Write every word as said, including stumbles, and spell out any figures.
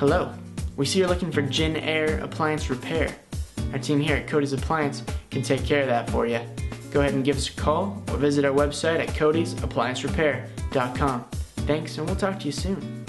Hello, we see you're looking for Jenn Air Appliance Repair. Our team here at Cody's Appliance can take care of that for you. Go ahead and give us a call or visit our website at Cody's Appliance Repair dot com. Thanks, and we'll talk to you soon.